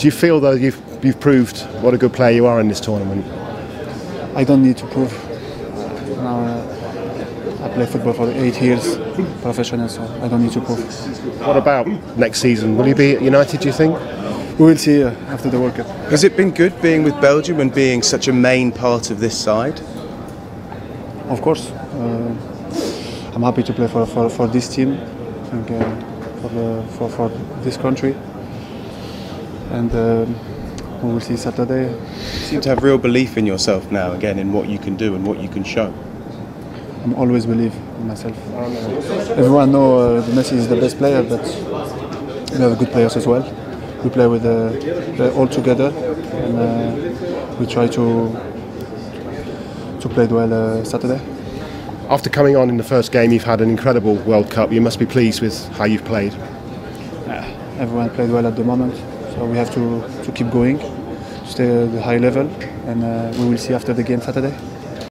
Do you feel though you've proved what a good player you are in this tournament? I don't need to prove. I play football for 8 years, professional, so I don't need to prove. What about next season? Will you be at United, do you think? We will see after the World Cup. Has it been good being with Belgium and being such a main part of this side? Of course. I'm happy to play for this team and for this country. And we will see Saturday. You seem to have real belief in yourself now, again, in what you can do and what you can show. I'm always believe in myself. Everyone knows Messi is the best player, but we have good players as well. We play with all together, and we try to play well Saturday. After coming on in the first game, you've had an incredible World Cup. You must be pleased with how you've played. Everyone played well at the moment, so we have to keep going, stay at the high level, and we will see after the game Saturday.